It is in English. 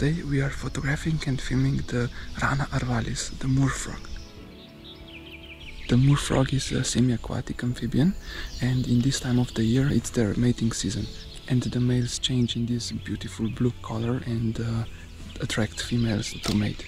Today we are photographing and filming the Rana arvalis, the moor frog. The moor frog is a semi-aquatic amphibian, and in this time of the year it's their mating season, and the males change in this beautiful blue color and attract females to mate.